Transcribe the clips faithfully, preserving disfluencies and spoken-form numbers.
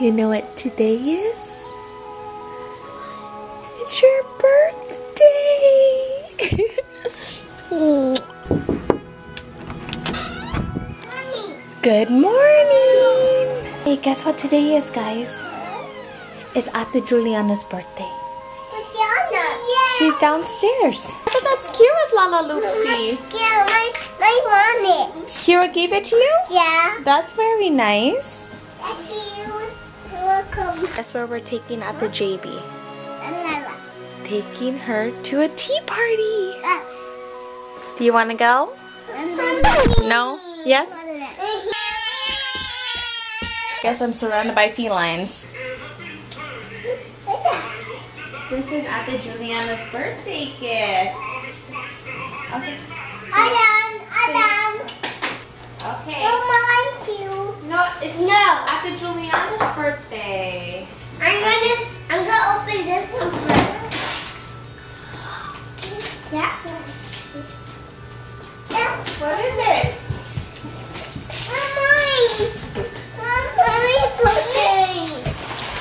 You know what today is? It's your birthday! Mommy. Good morning! Hey, guess what today is, guys? It's Ate Juliana's birthday. Juliana? Yeah. She's downstairs. But that's Kira's Lala Loopsie. Yeah, I, I want it. Kira gave it to you? Yeah. That's very nice. Thank you. You're welcome. That's where we're taking Ate J B. Lala. Taking her to a tea party. Uh. Do you want to go? Lala. No? Yes? Lala. Guess I'm surrounded by felines. This is Ate Juliana's birthday gift. Okay. Adam, Adam. Okay. Don't mind you. No, it's no. Ate Juliana's birthday. I'm gonna, I'm gonna open this one first. Yeah. Yeah. What is it? Not mine. Mom's mommy's birthday.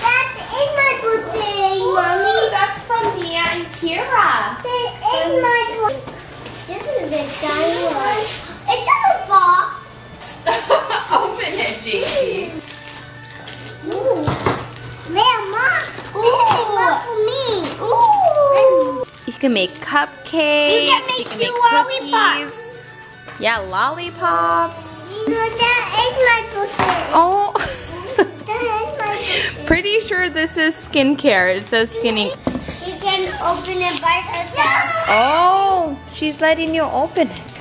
That is my birthday, Mommy. And Kira. This is my book. This is the dinosaur. It's just a box. Open it, Gigi. Ooh. There, Mom. Ooh. This is one for me. Ooh. You can make cupcakes. You can make, you can make lollipops. Cookies. Yeah, lollipops. You know, that is my book. Oh. That is my book. Pretty sure this is skincare. It says skinny. Can open it by herself. Oh, she's letting you open it.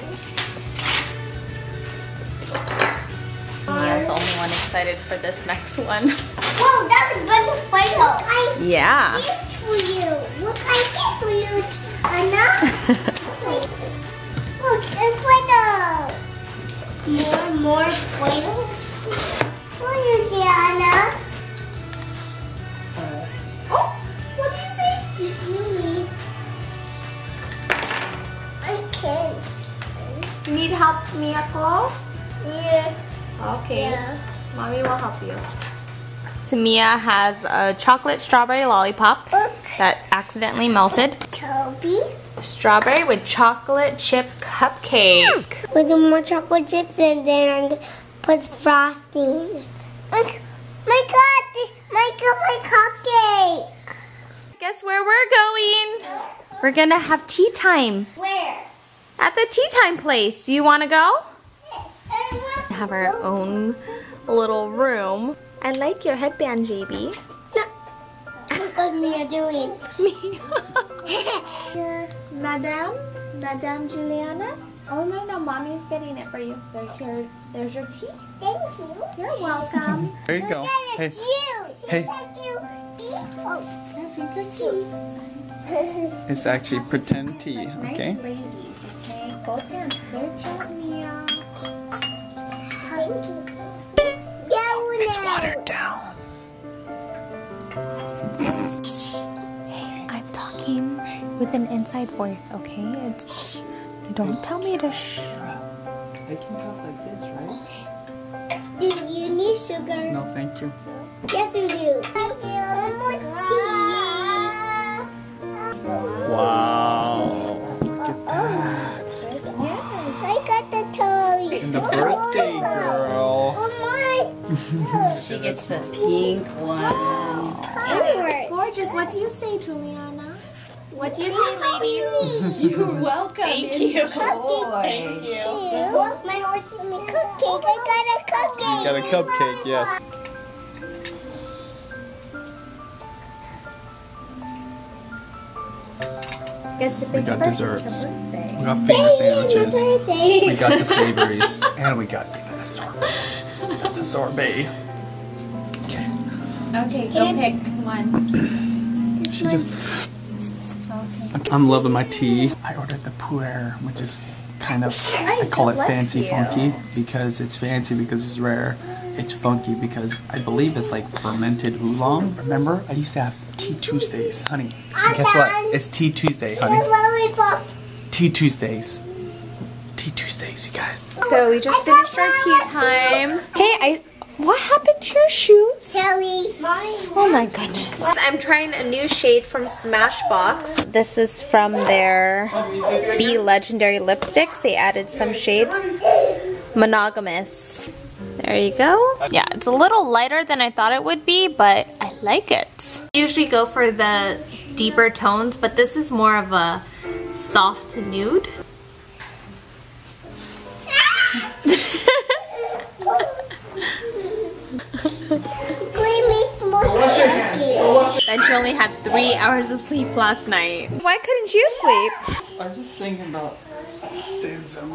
Mia's the only one excited for this next one. Whoa, that's a bunch of Play-Doh. Yeah. I did for you. Look, I did for you, Anna. Look, it's Play-Doh. More, more Play-Doh. For you, Diana. Oh, what do you say? You need. I can't. Need help, Miyako? Yeah. Okay. Yeah. Mommy will help you. So Mia has a chocolate strawberry lollipop Look. that accidentally melted. Toby. Strawberry with chocolate chip cupcake. With more chocolate chips and then put frosting. Look. My God. My God, my cupcake. Guess where we're going? We're gonna have tea time. Where? At the tea time place. Do you want to go? Yes. We have our own little room. I like your headband, J B. No. Look what Mia doing. Mia. Madame, Madame Juliana. Oh no no, Mommy's getting it for you. There's your, there's your tea. Thank you. You're welcome. There you Look go. At hey. Juice. Hey. Beautiful. It's actually pretend tea, okay? Nice ladies, okay? Both hands. Good job, Mia. It's watered down. Hey, I'm talking with an inside voice, okay? It's you don't tell me to shh. I can talk like this, right? Do you need sugar? No, thank you. Yes, you do. Thank you. Wow. Look at that. Yes, I got the toy. And the birthday girl. Oh my. She gets the pink one. Oh, it's gorgeous. What do you say, Juliana? What do you say, ladies? You're welcome. Thank you. Boy. Thank you. My horse gave me cupcake. I got a cupcake. You got a cupcake, yes. We got desserts. We got finger sandwiches. We got the savories, and we got even a sorbet. That's a sorbet. Okay. Okay, go pick one. She just, okay. I'm loving my tea. I ordered the pu'er, which is kind of I call it fancy funky because it's fancy because it's rare. It's funky because I believe it's like fermented oolong. Remember, I used to have tea Tuesdays, honey. And guess what? It's tea Tuesday, honey. Tea Tuesdays. Tea Tuesdays, you guys. So we just finished our tea time. Hey, I What happened to your shoes? Kelly. Oh my goodness. I'm trying a new shade from Smashbox. This is from their Be Legendary Lipsticks. They added some shades. Monogamous. There you go. Yeah, it's a little lighter than I thought it would be, but I like it. I usually go for the deeper tones, but this is more of a soft nude. Benji only had three hours of sleep last night. Why couldn't you sleep? I was just thinking about dancing.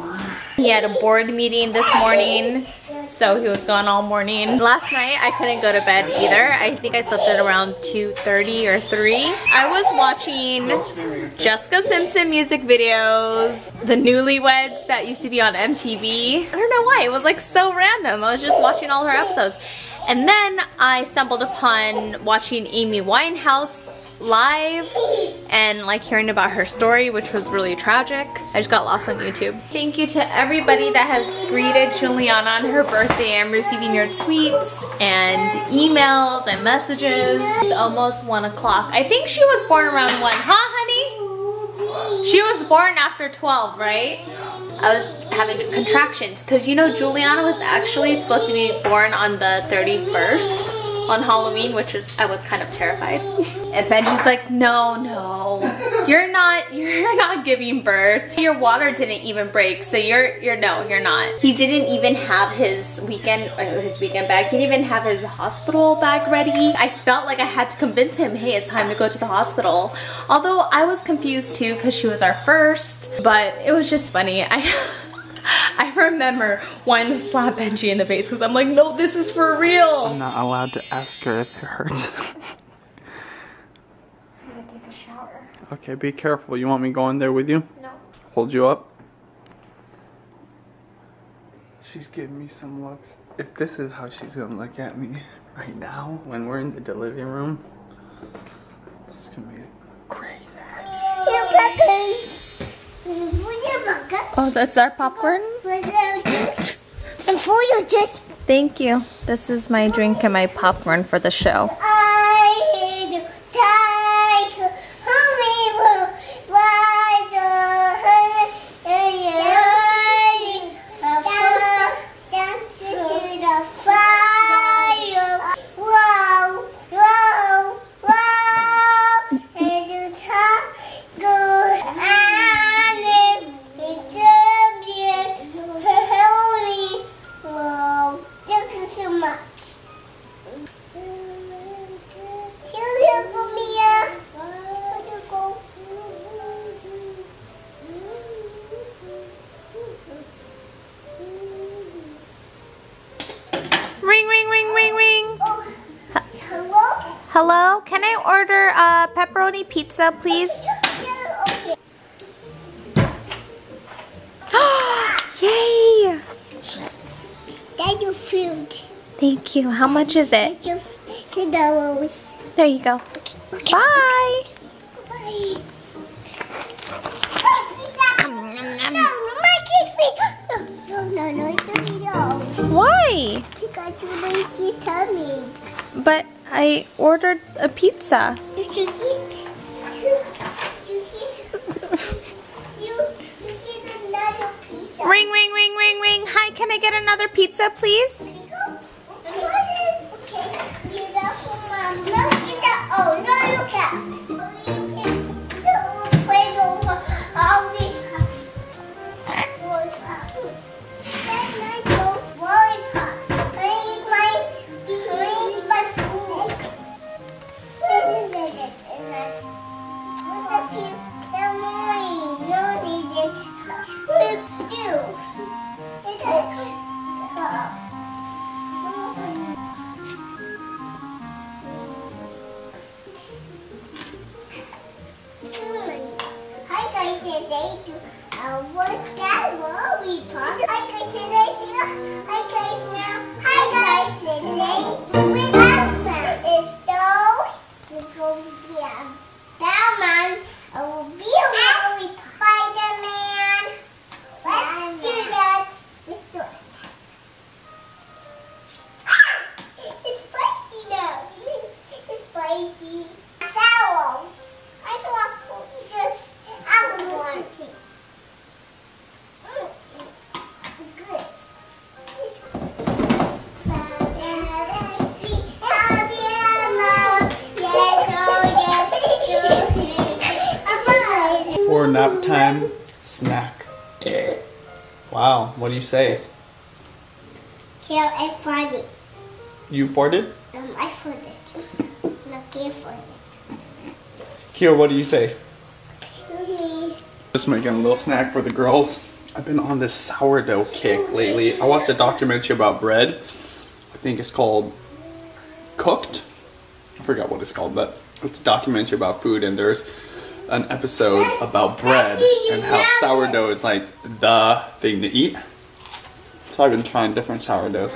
He had a board meeting this morning, so he was gone all morning. Last night, I couldn't go to bed either. I think I slept at around two thirty or three. I was watching Jessica Simpson music videos, the Newlyweds that used to be on M T V. I don't know why, it was like so random. I was just watching all her episodes. And then I stumbled upon watching Amy Winehouse live and like hearing about her story, which was really tragic. I just got lost on YouTube. Thank you to everybody that has greeted Julianna on her birthday. I'm receiving your tweets and emails and messages. It's almost one o'clock. I think she was born around one, huh honey? She was born after twelve, right? I was having contractions because you know Julianna was actually supposed to be born on the thirty-first on Halloween, which is, I was kind of terrified. And Benji's like, no, no, you're not, you're not giving birth. Your water didn't even break, so you're, you're no, you're not. He didn't even have his weekend, his weekend bag. He didn't even have his hospital bag ready. I felt like I had to convince him, hey, it's time to go to the hospital. Although I was confused too because she was our first, but it was just funny. I. I remember wanting to slap Benji in the face because I'm like, no, this is for real. I'm not allowed to ask her if it hurts. I'm gonna take a shower. Okay, be careful. You want me going there with you? No. Hold you up? She's giving me some looks. If this is how she's gonna look at me right now, when we're in the delivery room, this is gonna be crazy. Oh, that's our popcorn? Thank you. This is my drink and my popcorn for the show. Hello, can I order a pepperoni pizza, please? Yay! That's your food. Thank you. How much is it? two dollars. There you go. Okay. Bye. Bye. No, my kiss me. No, no, no, no. Why? Because you like your tummy. But I ordered a pizza. Did you eat? You get another pizza. Ring, ring, ring, ring, ring. Hi, can I get another pizza, please? Okay. Beautiful, Mom. Look at the oh, no, look at. before nap time snack. Wow, what do you say? Here, I found it. You farted? Um, I farted. Lucky farted. Kira, what do you say? Me. Just making a little snack for the girls. I've been on this sourdough kick lately. I watched a documentary about bread. I think it's called Cooked. I forgot what it's called, but it's a documentary about food, and there's an episode about bread and how sourdough is like the thing to eat. So I've been trying different sourdoughs.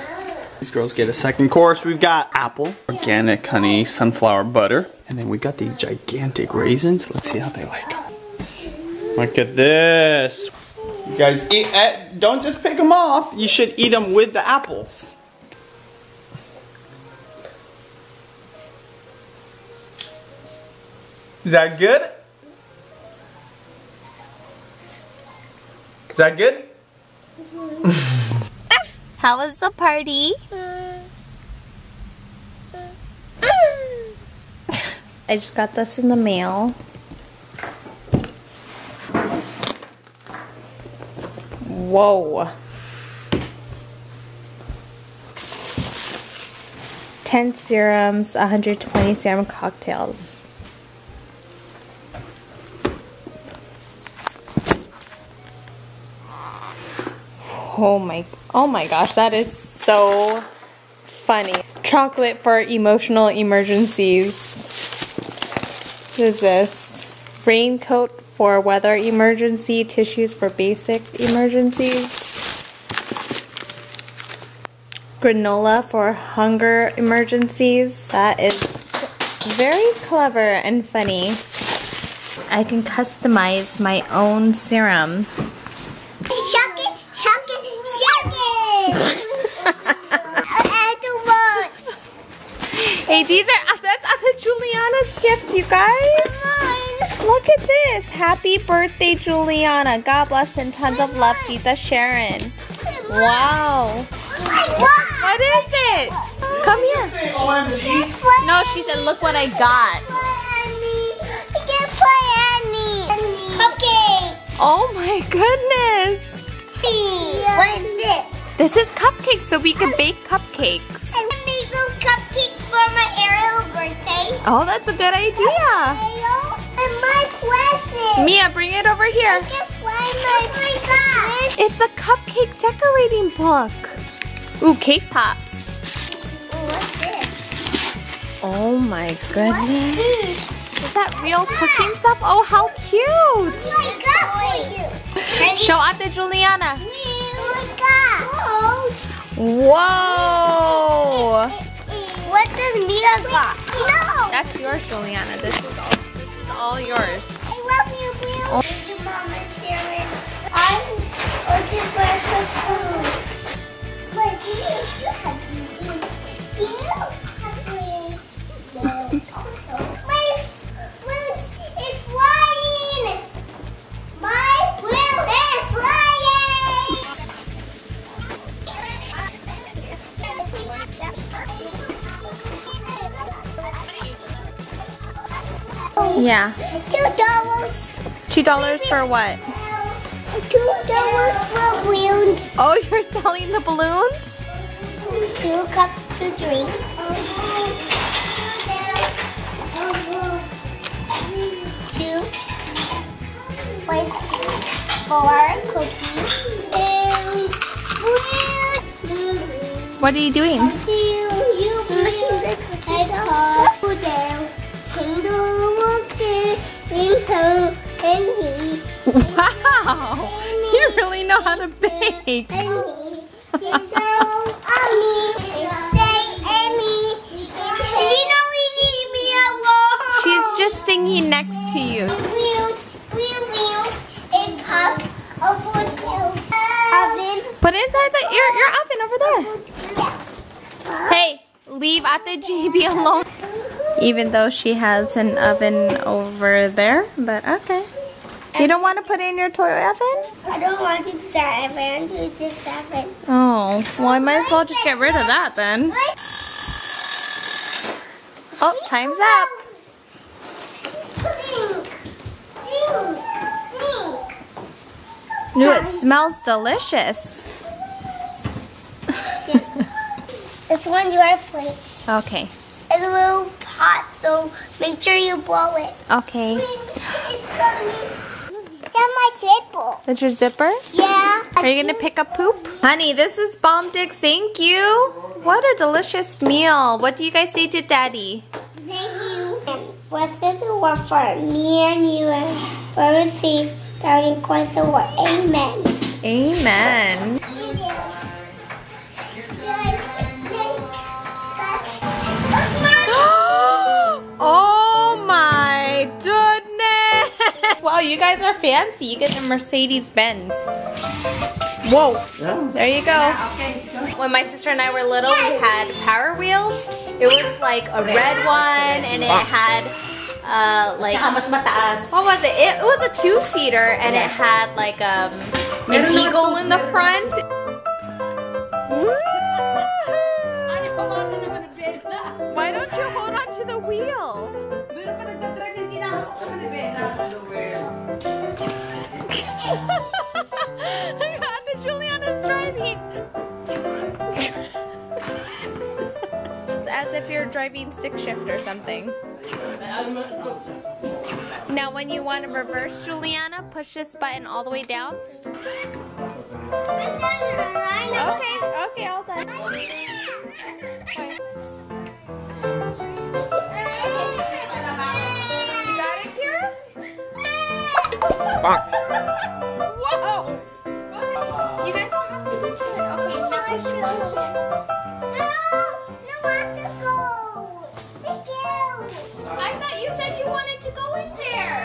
These girls get a second course. We've got apple, organic honey, sunflower butter, and then we got these gigantic raisins. Let's see how they like them. Look at this. You guys eat, at, don't just pick them off. You should eat them with the apples. Is that good? Is that good? Mm-hmm. How was the party? Mm. Mm. I just got this in the mail. Whoa. ten serums, one hundred twenty serum cocktails. Oh my, oh my gosh, that is so funny. Chocolate for emotional emergencies. What is this? Raincoat for weather emergency, tissues for basic emergencies. Granola for hunger emergencies. That is very clever and funny. I can customize my own serum. Hey, these are, that's other Juliana's gift, you guys. Mine. Look at this. Happy birthday, Juliana. God bless and tons of love, Tita Sharon. Wow. What is it? Come here. No, she said, look what I got. I can't play any. Cupcake. Oh my goodness. What is this? This is cupcakes, so we can bake cupcakes. I'm gonna make those cupcakes for my Ariel birthday. Oh, that's a good idea. And my present. Mia, bring it over here. Oh my gosh. It's a cupcake decorating book. Ooh, cake pops. What's this? Oh my goodness. Is, is that real cooking stuff? Oh, how cute. Oh my gosh. Show out to Juliana. Oh whoa! What does Mia got? No! That's yours, Juliana. This is all, this is all yours. I love you, Mia. Oh. Thank you, Mama Sharon. I'm looking for some food. But you, you have to use you have to use also. My food is flying! My food is flying! Yeah. Two dollars. Two dollars for what? Two dollars for balloons. Oh, you're selling the balloons? Two cups to drink. Two. One, two, four cookies. And blue. What are you doing? Wow! You really know how to bake. She's just singing next to you. Put it inside the, your, your oven over there. Hey, leave Ate J B alone. Even though she has an oven over there, but okay. You don't want to put it in your toy oven? I don't want to use that oven. I want to use this oven. Oh, well I might as well just get rid of that then. Oh, time's up. Ooh, it smells delicious. It's on your plate. Okay. It's a little pot, so make sure you blow it. Okay. That's my zipper. That's your zipper? Yeah. Are you going to pick up poop? Honey, this is Bomb Dicks. Thank you. What a delicious meal. What do you guys say to Daddy? Thank you. What's this award for? Me and you will receive the request award. Amen. Amen. Oh my goodness! Wow, you guys are fancy. You get the Mercedes-Benz. Whoa! Yeah. There you go. Yeah, okay. When my sister and I were little, we had Power Wheels. It was like a red one, and it had uh, like what was it? It was a two-seater, and it had like um, an eagle in the front. Why don't you hold on to the wheel? I got the Juliana's driving. It's as if you're driving stick shift or something. Now when you want to reverse, Juliana, push this button all the way down. Okay, okay, all done. Okay. Whoa! You guys all have to do this. Okay, now I should go. No, no, I have to go. Thank you. I thought you said you wanted to go in there.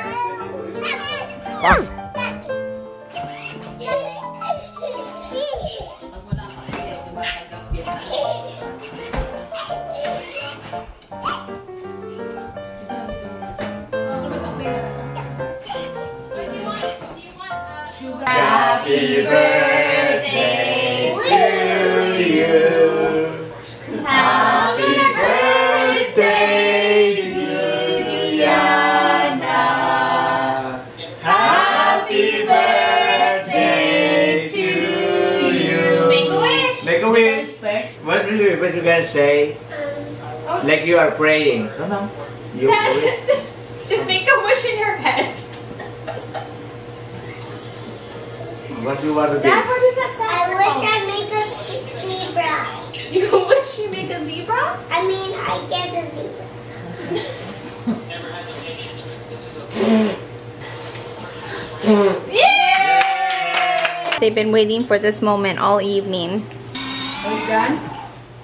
Happy birthday to you. Happy birthday, Juliana. Happy birthday to you. Make a wish. Make a wish. What do you, what you guys say? Um, okay. Like you are praying. Come on. You wish. Just make a wish in your head. What do you want to do? Dad, what does that sound? I wish I make a zebra. You wish you make a zebra? I mean, I get a zebra. Yeah! They've been waiting for this moment all evening. Are you done?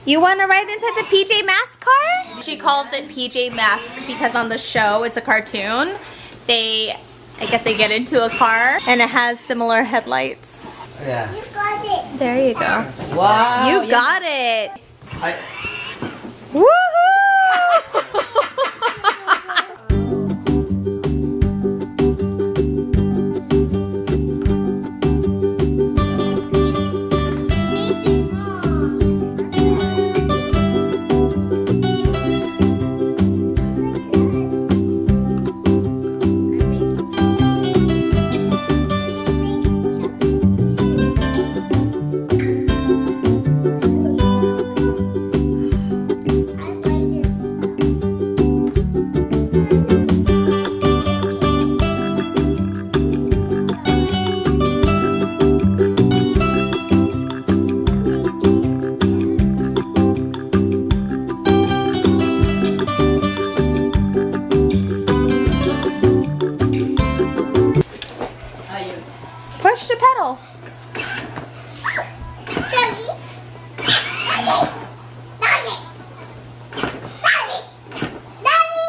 You want to ride inside the P J Masks car? She calls it P J Masks because on the show, it's a cartoon. They... I guess I get into a car and it has similar headlights. Yeah. You got it. There you go. Wow. You got it. I... Woo!